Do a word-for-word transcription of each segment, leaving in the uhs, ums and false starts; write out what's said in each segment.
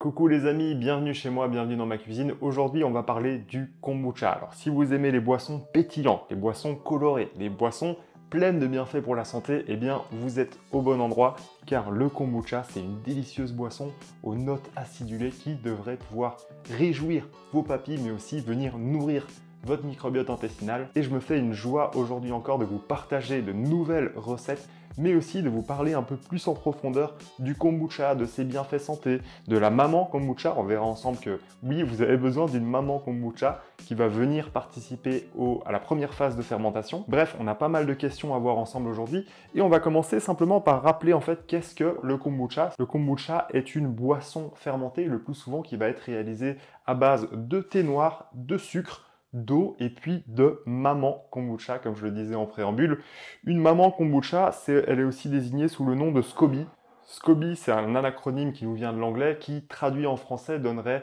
Coucou les amis, bienvenue chez moi, bienvenue dans ma cuisine. Aujourd'hui, on va parler du kombucha. Alors, si vous aimez les boissons pétillantes, les boissons colorées, les boissons pleines de bienfaits pour la santé, eh bien, vous êtes au bon endroit car le kombucha, c'est une délicieuse boisson aux notes acidulées qui devrait pouvoir réjouir vos papilles, mais aussi venir nourrir votre microbiote intestinal. Et je me fais une joie aujourd'hui encore de vous partager de nouvelles recettes, mais aussi de vous parler un peu plus en profondeur du kombucha, de ses bienfaits santé, de la maman kombucha. On verra ensemble que oui, vous avez besoin d'une maman kombucha qui va venir participer au, à la première phase de fermentation. Bref, on a pas mal de questions à voir ensemble aujourd'hui et on va commencer simplement par rappeler en fait qu'est-ce que le kombucha. Le kombucha est une boisson fermentée le plus souvent qui va être réalisée à base de thé noir, de sucre, d'eau et puis de maman kombucha, comme je le disais en préambule. Une maman kombucha, c'est, elle est aussi désignée sous le nom de SCOBY. SCOBY, c'est un acronyme qui nous vient de l'anglais, qui traduit en français donnerait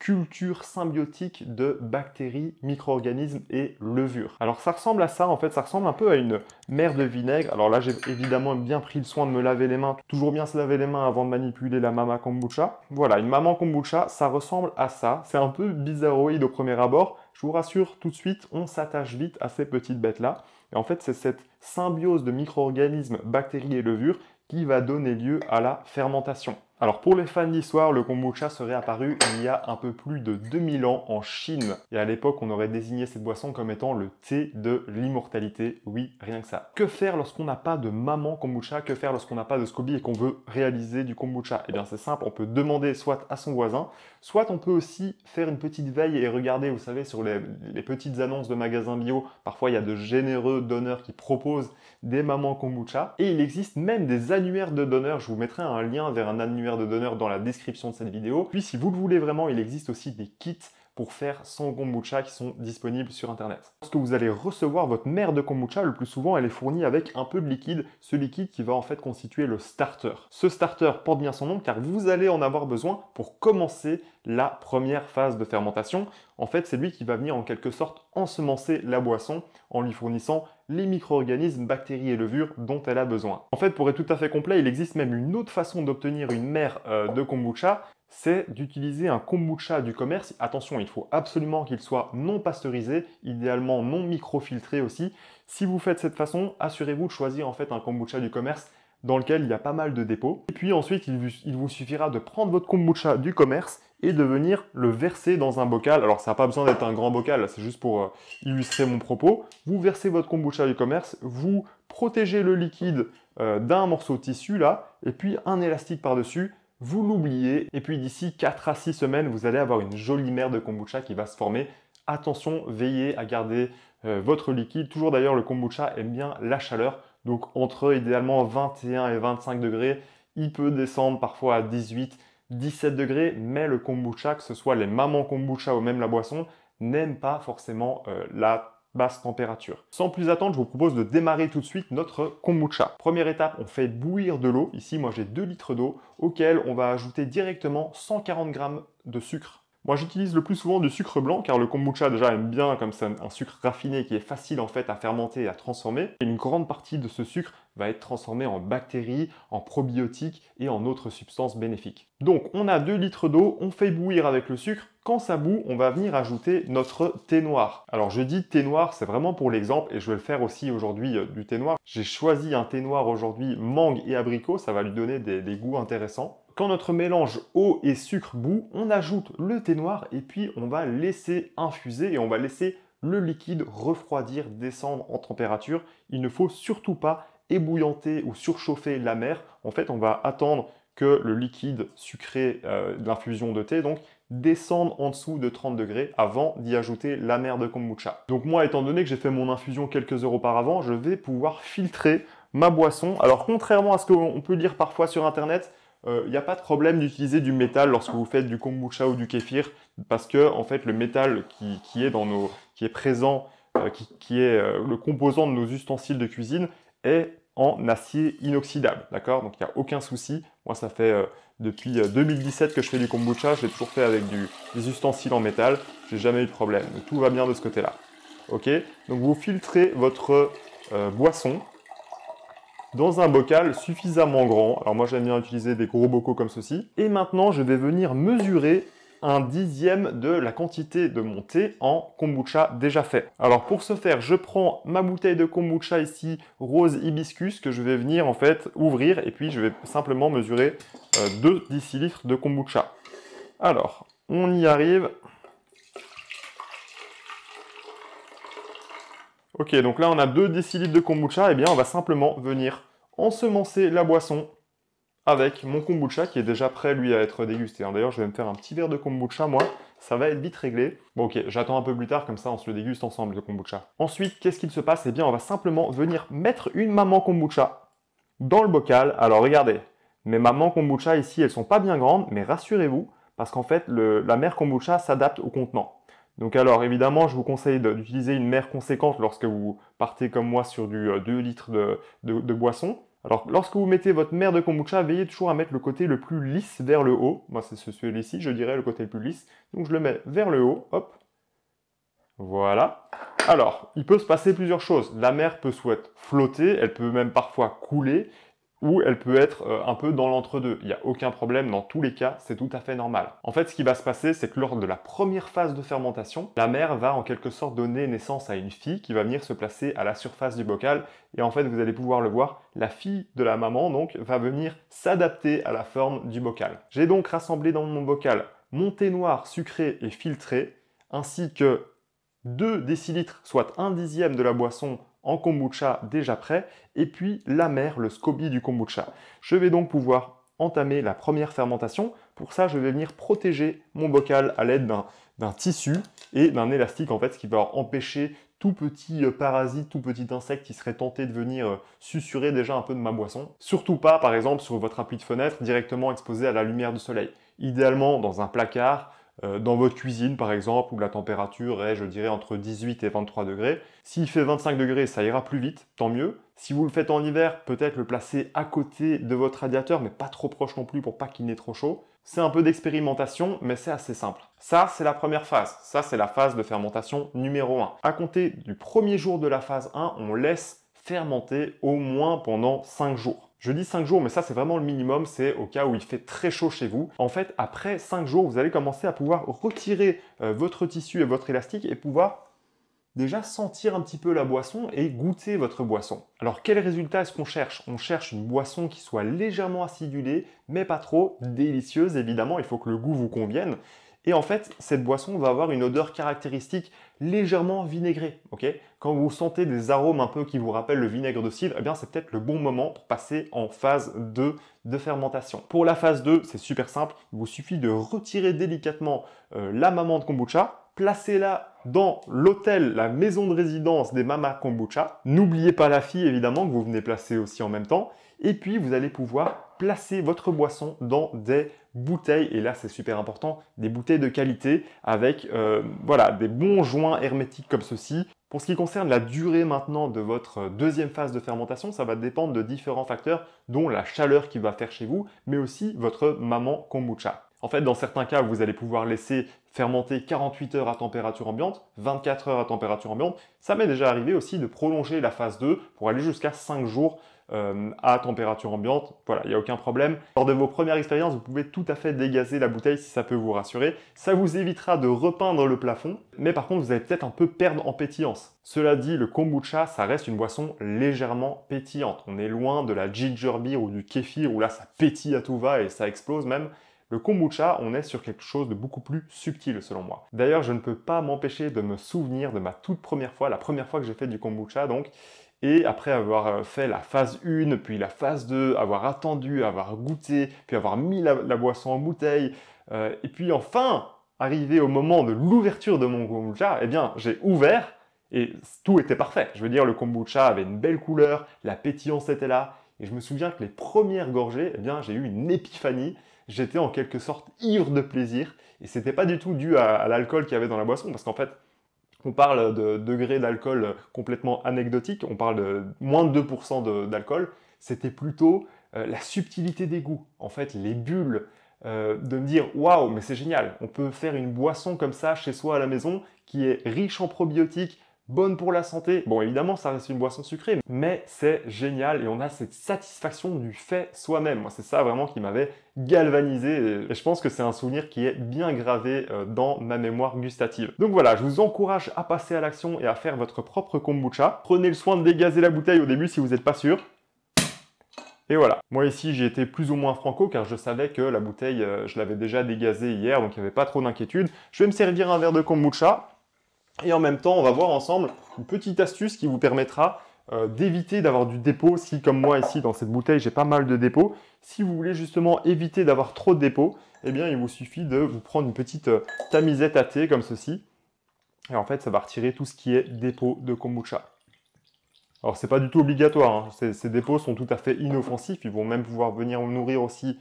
culture symbiotique de bactéries, micro-organismes et levures. Alors ça ressemble à ça en fait, ça ressemble un peu à une mer de vinaigre. Alors là, j'ai évidemment bien pris le soin de me laver les mains, toujours bien se laver les mains avant de manipuler la maman kombucha. Voilà, une maman kombucha, ça ressemble à ça. C'est un peu bizarroïde au premier abord. Je vous rassure, tout de suite, on s'attache vite à ces petites bêtes-là. Et en fait, c'est cette symbiose de micro-organismes, bactéries et levures qui va donner lieu à la fermentation. Alors pour les fans d'histoire, le kombucha serait apparu il y a un peu plus de deux mille ans en Chine. Et à l'époque, on aurait désigné cette boisson comme étant le thé de l'immortalité. Oui, rien que ça. Que faire lorsqu'on n'a pas de maman kombucha? Que faire lorsqu'on n'a pas de SCOBY et qu'on veut réaliser du kombucha? Eh bien c'est simple, on peut demander soit à son voisin, soit on peut aussi faire une petite veille et regarder, vous savez, sur les, les petites annonces de magasins bio, parfois il y a de généreux donneurs qui proposent des mamans kombucha. Et il existe même des annuaires de donneurs. Je vous mettrai un lien vers un annuaire de donneurs dans la description de cette vidéo. Puis si vous le voulez vraiment, il existe aussi des kits pour faire son kombucha qui sont disponibles sur internet. Lorsque vous allez recevoir votre mère de kombucha, le plus souvent elle est fournie avec un peu de liquide, ce liquide qui va en fait constituer le starter. Ce starter porte bien son nom car vous allez en avoir besoin pour commencer la première phase de fermentation. En fait, c'est lui qui va venir en quelque sorte ensemencer la boisson en lui fournissant les micro-organismes, bactéries et levures dont elle a besoin. En fait, pour être tout à fait complet, il existe même une autre façon d'obtenir une mère euh, de kombucha, c'est d'utiliser un kombucha du commerce. Attention, il faut absolument qu'il soit non pasteurisé, idéalement non microfiltré aussi. Si vous faites cette façon, assurez-vous de choisir en fait un kombucha du commerce dans lequel il y a pas mal de dépôts. Et puis ensuite, il vous suffira de prendre votre kombucha du commerce et de venir le verser dans un bocal. Alors ça n'a pas besoin d'être un grand bocal, c'est juste pour illustrer mon propos. Vous versez votre kombucha du commerce, vous protégez le liquide euh, d'un morceau de tissu là, et puis un élastique par-dessus, vous l'oubliez, et puis d'ici quatre à six semaines, vous allez avoir une jolie mer de kombucha qui va se former. Attention, veillez à garder euh, votre liquide. Toujours d'ailleurs, le kombucha aime bien la chaleur, donc entre idéalement vingt et un et vingt-cinq degrés, il peut descendre parfois à dix-huit, dix-sept degrés, mais le kombucha, que ce soit les mamans kombucha ou même la boisson, n'aime pas forcément euh, la basse température. Sans plus attendre, je vous propose de démarrer tout de suite notre kombucha. Première étape, on fait bouillir de l'eau. Ici, moi j'ai deux litres d'eau, auquel on va ajouter directement cent quarante grammes de sucre. Moi, j'utilise le plus souvent du sucre blanc car le kombucha déjà aime bien comme ça un sucre raffiné qui est facile en fait à fermenter et à transformer. Et une grande partie de ce sucre va être transformé en bactéries, en probiotiques et en autres substances bénéfiques. Donc, on a deux litres d'eau, on fait bouillir avec le sucre. Quand ça bout, on va venir ajouter notre thé noir. Alors, je dis thé noir, c'est vraiment pour l'exemple et je vais le faire aussi aujourd'hui euh, du thé noir. J'ai choisi un thé noir aujourd'hui mangue et abricot, ça va lui donner des, des goûts intéressants. Quand notre mélange eau et sucre bout, on ajoute le thé noir et puis on va laisser infuser et on va laisser le liquide refroidir, descendre en température. Il ne faut surtout pas ébouillanter ou surchauffer la mer. En fait, on va attendre que le liquide sucré euh, de l'infusion de thé donc descende en dessous de trente degrés avant d'y ajouter la mer de kombucha. Donc moi, étant donné que j'ai fait mon infusion quelques heures auparavant, je vais pouvoir filtrer ma boisson. Alors contrairement à ce qu'on peut lire parfois sur internet, il euh, n'y a pas de problème d'utiliser du métal lorsque vous faites du kombucha ou du kéfir parce que en fait, le métal qui, qui est dans nos, qui est présent, euh, qui, qui est euh, le composant de nos ustensiles de cuisine est en acier inoxydable, d'accord? Donc il n'y a aucun souci. Moi, ça fait euh, depuis deux mille dix-sept que je fais du kombucha, je l'ai toujours fait avec du, des ustensiles en métal, j'ai jamais eu de problème. Donc, tout va bien de ce côté-là, ok? Donc vous filtrez votre euh, boisson. dans un bocal suffisamment grand. Alors moi j'aime bien utiliser des gros bocaux comme ceci. Et maintenant je vais venir mesurer un dixième de la quantité de mon thé en kombucha déjà fait. Alors pour ce faire, je prends ma bouteille de kombucha ici, rose hibiscus, que je vais venir en fait ouvrir et puis je vais simplement mesurer euh, deux décilitres de kombucha. Alors, on y arrive. Ok, donc là on a deux décilitres de kombucha, et bien on va simplement venir ensemencer la boisson avec mon kombucha qui est déjà prêt lui à être dégusté. D'ailleurs je vais me faire un petit verre de kombucha moi, ça va être vite réglé. Bon ok, j'attends un peu plus tard, comme ça on se le déguste ensemble le kombucha. Ensuite, qu'est-ce qu'il se passe? Eh bien on va simplement venir mettre une maman kombucha dans le bocal. Alors regardez, mes mamans kombucha ici elles sont pas bien grandes, mais rassurez-vous parce qu'en fait le, la mère kombucha s'adapte au contenant. Donc alors évidemment je vous conseille d'utiliser une mère conséquente lorsque vous partez comme moi sur du euh, deux litres de, de, de boisson. Alors, lorsque vous mettez votre mère de kombucha, veillez toujours à mettre le côté le plus lisse vers le haut. Moi, c'est celui-ci, je dirais, le côté le plus lisse. Donc, je le mets vers le haut, hop. Voilà. Alors, il peut se passer plusieurs choses. La mère peut soit flotter, elle peut même parfois couler, ou elle peut être euh, un peu dans l'entre-deux. Il n'y a aucun problème, dans tous les cas, c'est tout à fait normal. En fait, ce qui va se passer, c'est que lors de la première phase de fermentation, la mère va en quelque sorte donner naissance à une fille qui va venir se placer à la surface du bocal. Et en fait, vous allez pouvoir le voir, la fille de la maman donc va venir s'adapter à la forme du bocal. J'ai donc rassemblé dans mon bocal mon thé noir sucré et filtré, ainsi que deux décilitres, soit un dixième de la boisson en kombucha déjà prêt, et puis la mère, le SCOBY du kombucha. Je vais donc pouvoir entamer la première fermentation. Pour ça, je vais venir protéger mon bocal à l'aide d'un tissu et d'un élastique, en fait, ce qui va empêcher tout petit parasite, tout petit insecte qui serait tenté de venir susurrer déjà un peu de ma boisson. Surtout pas, par exemple, sur votre appui de fenêtre, directement exposé à la lumière du soleil. Idéalement, dans un placard, Euh, dans votre cuisine par exemple, où la température est, je dirais, entre dix-huit et vingt-trois degrés. S'il fait vingt-cinq degrés, ça ira plus vite, tant mieux. Si vous le faites en hiver, peut-être le placer à côté de votre radiateur, mais pas trop proche non plus pour pas qu'il n'ait trop chaud. C'est un peu d'expérimentation, mais c'est assez simple. Ça, c'est la première phase. Ça, c'est la phase de fermentation numéro un. À compter du premier jour de la phase un, on laisse fermenter au moins pendant cinq jours. Je dis cinq jours, mais ça c'est vraiment le minimum, c'est au cas où il fait très chaud chez vous. En fait, après cinq jours, vous allez commencer à pouvoir retirer euh, votre tissu et votre élastique et pouvoir déjà sentir un petit peu la boisson et goûter votre boisson. Alors, quel résultat est-ce qu'on cherche? On cherche une boisson qui soit légèrement acidulée, mais pas trop, délicieuse évidemment, il faut que le goût vous convienne. Et en fait, cette boisson va avoir une odeur caractéristique légèrement vinaigrée. Okay, quand vous sentez des arômes un peu qui vous rappellent le vinaigre de cidre, eh bien c'est peut-être le bon moment pour passer en phase deux de fermentation. Pour la phase deux, c'est super simple. Il vous suffit de retirer délicatement euh, la maman de kombucha, placez-la dans l'hôtel, la maison de résidence des mamas kombucha. N'oubliez pas la fille, évidemment, que vous venez placer aussi en même temps. Et puis, vous allez pouvoir placer votre boisson dans des bouteilles. Et là, c'est super important, des bouteilles de qualité avec euh, voilà, des bons joints hermétiques comme ceci. Pour ce qui concerne la durée maintenant de votre deuxième phase de fermentation, ça va dépendre de différents facteurs, dont la chaleur qui va faire chez vous, mais aussi votre maman kombucha. En fait, dans certains cas, vous allez pouvoir laisser fermenter quarante-huit heures à température ambiante, vingt-quatre heures à température ambiante. Ça m'est déjà arrivé aussi de prolonger la phase deux pour aller jusqu'à cinq jours euh, à température ambiante. Voilà, il n'y a aucun problème. Lors de vos premières expériences, vous pouvez tout à fait dégazer la bouteille si ça peut vous rassurer. Ça vous évitera de repeindre le plafond, mais par contre, vous allez peut-être un peu perdre en pétillance. Cela dit, le kombucha, ça reste une boisson légèrement pétillante. On est loin de la ginger beer ou du kéfir où là, ça pétille à tout va et ça explose même. Le kombucha, on est sur quelque chose de beaucoup plus subtil selon moi. D'ailleurs, je ne peux pas m'empêcher de me souvenir de ma toute première fois, la première fois que j'ai fait du kombucha donc, et après avoir fait la phase un, puis la phase deux, avoir attendu, avoir goûté, puis avoir mis la, la boisson en bouteille, euh, et puis enfin, arrivé au moment de l'ouverture de mon kombucha, eh bien, j'ai ouvert et tout était parfait. Je veux dire, le kombucha avait une belle couleur, la pétillance était là, et je me souviens que les premières gorgées, eh bien, j'ai eu une épiphanie. J'étais en quelque sorte ivre de plaisir et c'était pas du tout dû à, à l'alcool qu'il y avait dans la boisson parce qu'en fait, on parle de degrés d'alcool complètement anecdotiques, on parle de moins de deux pour cent d'alcool, c'était plutôt euh, la subtilité des goûts, en fait les bulles, euh, de me dire waouh, mais c'est génial, on peut faire une boisson comme ça chez soi à la maison qui est riche en probiotiques, bonne pour la santé. Bon, évidemment, ça reste une boisson sucrée, mais c'est génial et on a cette satisfaction du fait soi-même. Moi, c'est ça vraiment qui m'avait galvanisé et je pense que c'est un souvenir qui est bien gravé dans ma mémoire gustative. Donc voilà, je vous encourage à passer à l'action et à faire votre propre kombucha. Prenez le soin de dégazer la bouteille au début si vous n'êtes pas sûr. Et voilà. Moi ici, j'ai été plus ou moins franco car je savais que la bouteille, euh, je l'avais déjà dégazée hier, donc il n'y avait pas trop d'inquiétude. Je vais me servir un verre de kombucha et en même temps, on va voir ensemble une petite astuce qui vous permettra euh, d'éviter d'avoir du dépôt. Si, comme moi ici, dans cette bouteille, j'ai pas mal de dépôts. Si vous voulez justement éviter d'avoir trop de dépôts, eh bien, il vous suffit de vous prendre une petite euh, tamisette à thé comme ceci. Et en fait, ça va retirer tout ce qui est dépôt de kombucha. Alors, c'est pas du tout obligatoire, hein. Ces, ces dépôts sont tout à fait inoffensifs. Ils vont même pouvoir venir nourrir aussi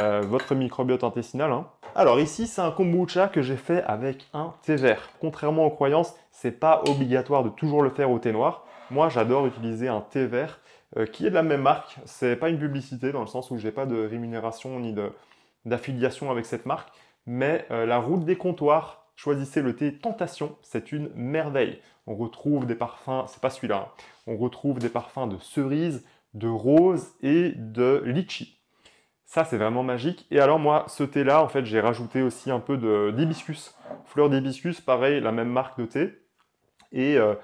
euh, votre microbiote intestinal, hein. Alors ici, c'est un kombucha que j'ai fait avec un thé vert. Contrairement aux croyances, c'est pas obligatoire de toujours le faire au thé noir. Moi, j'adore utiliser un thé vert euh, qui est de la même marque. C'est pas une publicité dans le sens où j'ai pas de rémunération ni d'affiliation avec cette marque. Mais euh, la route des comptoirs... Choisissez le thé Tentation, c'est une merveille. On retrouve des parfums, c'est pas celui-là, hein. On retrouve des parfums de cerise, de rose et de litchi. Ça, c'est vraiment magique. Et alors moi, ce thé-là, en fait, j'ai rajouté aussi un peu d'hibiscus. Fleur d'hibiscus, pareil, la même marque de thé. Et euh,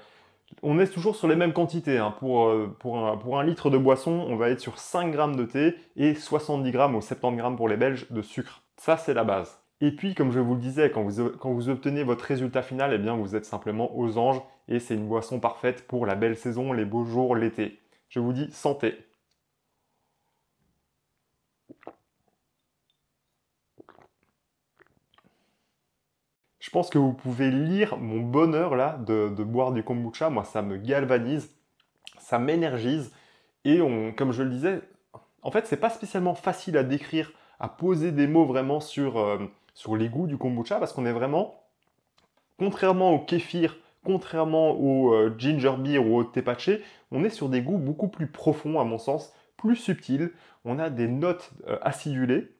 on est toujours sur les mêmes quantités, hein. Pour, euh, pour, un, pour un litre de boisson, on va être sur cinq grammes de thé et soixante-dix grammes ou soixante-dix grammes pour les Belges de sucre. Ça, c'est la base. Et puis, comme je vous le disais, quand vous, quand vous obtenez votre résultat final, eh bien, vous êtes simplement aux anges et c'est une boisson parfaite pour la belle saison, les beaux jours, l'été. Je vous dis santé. Je pense que vous pouvez lire mon bonheur là de, de boire du kombucha. Moi, ça me galvanise, ça m'énergise et on, comme je le disais, en fait, c'est pas spécialement facile à décrire, à poser des mots vraiment sur... Euh, sur les goûts du kombucha parce qu'on est vraiment, contrairement au kéfir, contrairement au euh, ginger beer ou au thé patché, on est sur des goûts beaucoup plus profonds à mon sens, plus subtils. On a des notes euh, acidulées,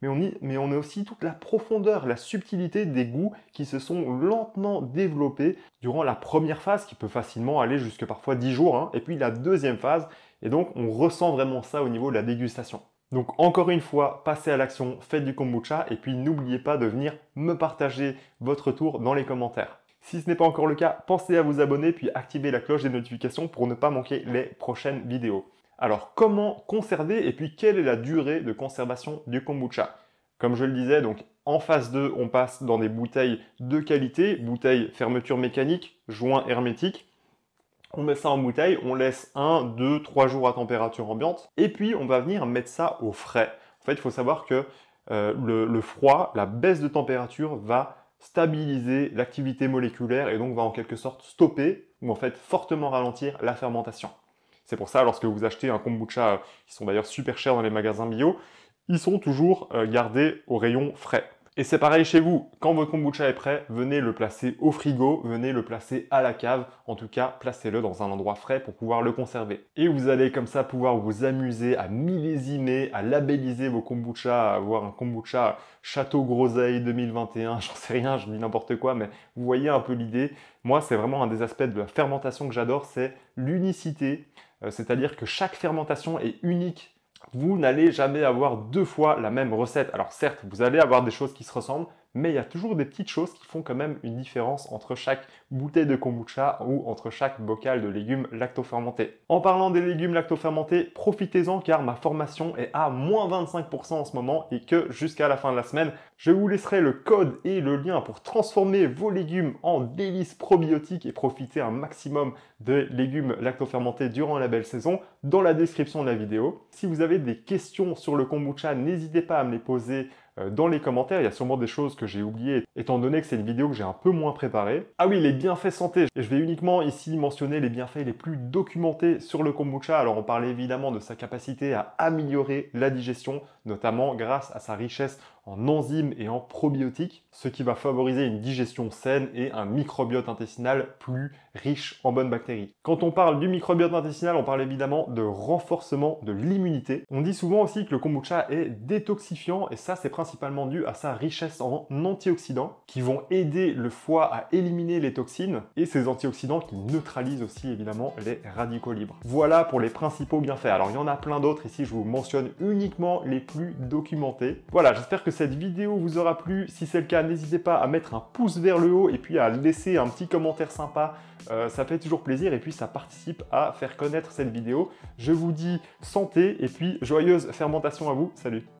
mais on, y, mais on a aussi toute la profondeur, la subtilité des goûts qui se sont lentement développés durant la première phase qui peut facilement aller jusque parfois dix jours, hein, et puis la deuxième phase, et donc on ressent vraiment ça au niveau de la dégustation. Donc encore une fois, passez à l'action, faites du kombucha et puis n'oubliez pas de venir me partager votre retour dans les commentaires. Si ce n'est pas encore le cas, pensez à vous abonner puis activez la cloche des notifications pour ne pas manquer les prochaines vidéos. Alors comment conserver et puis quelle est la durée de conservation du kombucha? Comme je le disais, donc en phase deux, on passe dans des bouteilles de qualité, bouteilles fermeture mécanique, joint hermétique. On met ça en bouteille, on laisse un, deux, trois jours à température ambiante et puis on va venir mettre ça au frais. En fait, il faut savoir que euh, le, le froid, la baisse de température va stabiliser l'activité moléculaire et donc va en quelque sorte stopper ou en fait fortement ralentir la fermentation. C'est pour ça, lorsque vous achetez un kombucha, euh, qui sont d'ailleurs super chers dans les magasins bio, ils sont toujours euh, gardés au rayon frais. Et c'est pareil chez vous, quand votre kombucha est prêt, venez le placer au frigo, venez le placer à la cave, en tout cas, placez-le dans un endroit frais pour pouvoir le conserver. Et vous allez comme ça pouvoir vous amuser à millésimer, à labelliser vos kombuchas, à avoir un kombucha Château Groseille deux mille vingt et un, j'en sais rien, je dis n'importe quoi, mais vous voyez un peu l'idée. Moi, c'est vraiment un des aspects de la fermentation que j'adore, c'est l'unicité, c'est-à-dire que chaque fermentation est unique. Vous n'allez jamais avoir deux fois la même recette. Alors certes, vous allez avoir des choses qui se ressemblent, mais il y a toujours des petites choses qui font quand même une différence entre chaque bouteille de kombucha ou entre chaque bocal de légumes lactofermentés. En parlant des légumes lactofermentés, profitez-en car ma formation est à moins vingt-cinq pour cent en ce moment et que jusqu'à la fin de la semaine, je vous laisserai le code et le lien pour transformer vos légumes en délices probiotiques et profiter un maximum de légumes lactofermentés durant la belle saison dans la description de la vidéo. Si vous avez des questions sur le kombucha, n'hésitez pas à me les poser dans les commentaires, il y a sûrement des choses que j'ai oubliées étant donné que c'est une vidéo que j'ai un peu moins préparée. Ah oui, les bienfaits santé. Et je vais uniquement ici mentionner les bienfaits les plus documentés sur le kombucha. Alors on parle évidemment de sa capacité à améliorer la digestion, notamment grâce à sa richesse en enzymes et en probiotiques, ce qui va favoriser une digestion saine et un microbiote intestinal plus riche en bonnes bactéries. Quand on parle du microbiote intestinal, on parle évidemment de renforcement de l'immunité. On dit souvent aussi que le kombucha est détoxifiant, et ça c'est principalement dû à sa richesse en antioxydants qui vont aider le foie à éliminer les toxines, et ces antioxydants qui neutralisent aussi évidemment les radicaux libres. Voilà pour les principaux bienfaits. Alors il y en a plein d'autres, ici je vous mentionne uniquement les plus documentés. Voilà, j'espère que cette vidéo vous aura plu. Si c'est le cas, n'hésitez pas à mettre un pouce vers le haut et puis à laisser un petit commentaire sympa. Euh, ça fait toujours plaisir et puis ça participe à faire connaître cette vidéo. Je vous dis santé et puis joyeuse fermentation à vous. Salut!